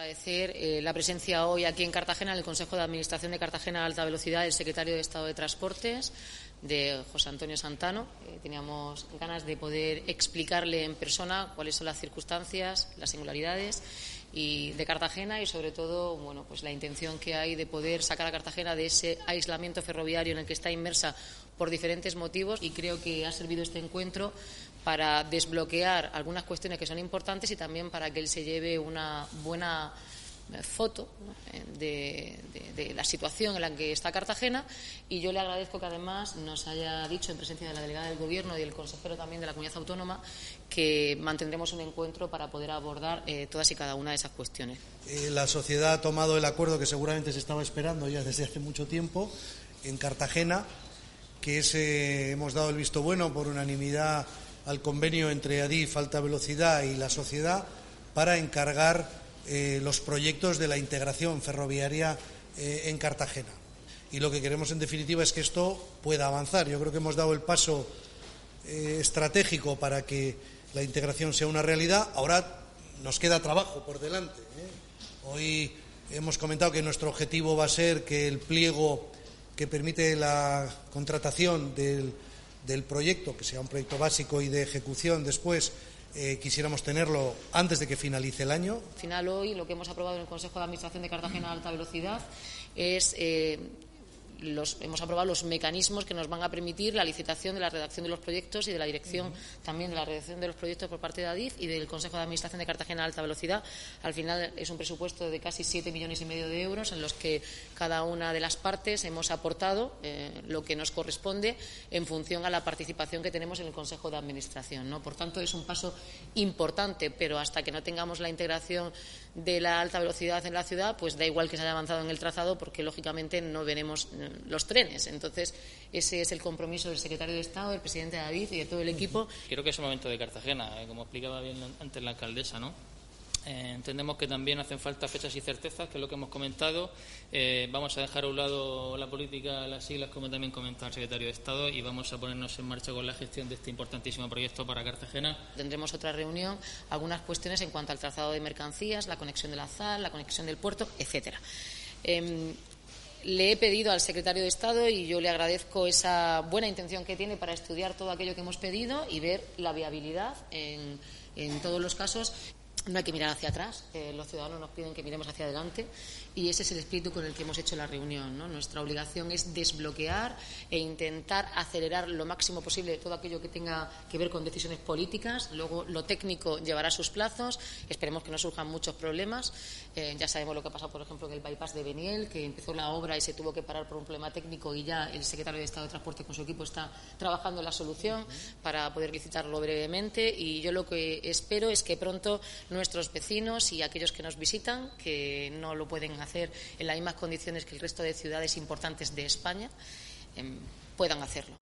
Agradecer la presencia hoy aquí en Cartagena, en el Consejo de Administración de Cartagena Alta Velocidad, del secretario de Estado de Transportes, de José Antonio Santano. Teníamos ganas de poder explicarle en persona cuáles son las circunstancias, las singularidades y de Cartagena y, sobre todo, bueno, pues la intención que hay de poder sacar a Cartagena de ese aislamiento ferroviario en el que está inmersa por diferentes motivos, y creo que ha servido este encuentro para desbloquear algunas cuestiones que son importantes y también para que él se lleve una buena foto, ¿no?, de la situación en la que está Cartagena. Y yo le agradezco que además nos haya dicho, en presencia de la delegada del Gobierno y el consejero también de la comunidad autónoma, que mantendremos un encuentro para poder abordar todas y cada una de esas cuestiones. La sociedad ha tomado el acuerdo que seguramente se estaba esperando ya desde hace mucho tiempo en Cartagena, que es, hemos dado el visto bueno por unanimidad al convenio entre Adif Alta Velocidad y la sociedad para encargar los proyectos de la integración ferroviaria en Cartagena. Y lo que queremos, en definitiva, es que esto pueda avanzar. Yo creo que hemos dado el paso estratégico para que la integración sea una realidad. Ahora nos queda trabajo por delante, ¿eh? Hoy hemos comentado que nuestro objetivo va a ser que el pliego que permite la contratación del proyecto, que sea un proyecto básico y de ejecución después, quisiéramos tenerlo antes de que finalice el año. Al final, hoy lo que hemos aprobado en el Consejo de Administración de Cartagena Alta Velocidad es hemos aprobado los mecanismos que nos van a permitir la licitación de la redacción de los proyectos y de la dirección también de la redacción de los proyectos por parte de Adif y del Consejo de Administración de Cartagena Alta Velocidad. Al final es un presupuesto de casi 7,5 millones de euros en los que cada una de las partes hemos aportado lo que nos corresponde en función a la participación que tenemos en el Consejo de Administración, ¿no? Por tanto, es un paso importante, pero hasta que no tengamos la integración de la alta velocidad en la ciudad, pues da igual que se haya avanzado en el trazado, porque lógicamente no veremos los trenes. Entonces, ese es el compromiso del secretario de Estado, del presidente David y de todo el equipo. Creo que es el momento de Cartagena, como explicaba bien antes la alcaldesa, ¿no? Entendemos que también hacen falta fechas y certezas, que es lo que hemos comentado. Vamos a dejar a un lado la política, las siglas, como también comentaba el secretario de Estado, y vamos a ponernos en marcha con la gestión de este importantísimo proyecto para Cartagena. Tendremos otra reunión, algunas cuestiones en cuanto al trazado de mercancías, la conexión de la ZAL, la conexión del puerto, etcétera. Le he pedido al secretario de Estado, y yo le agradezco esa buena intención que tiene para estudiar todo aquello que hemos pedido y ver la viabilidad en todos los casos. No hay que mirar hacia atrás, los ciudadanos nos piden que miremos hacia adelante, y ese es el espíritu con el que hemos hecho la reunión, ¿no? Nuestra obligación es desbloquear e intentar acelerar lo máximo posible todo aquello que tenga que ver con decisiones políticas. Luego, lo técnico llevará sus plazos, esperemos que no surjan muchos problemas. Ya sabemos lo que ha pasado, por ejemplo, en el bypass de Beniel, que empezó la obra y se tuvo que parar por un problema técnico, y ya el secretario de Estado de Transporte con su equipo está trabajando en la solución para poder licitarlo brevemente, y yo lo que espero es que pronto nuestros vecinos y aquellos que nos visitan, que no lo pueden hacer en las mismas condiciones que el resto de ciudades importantes de España, puedan hacerlo.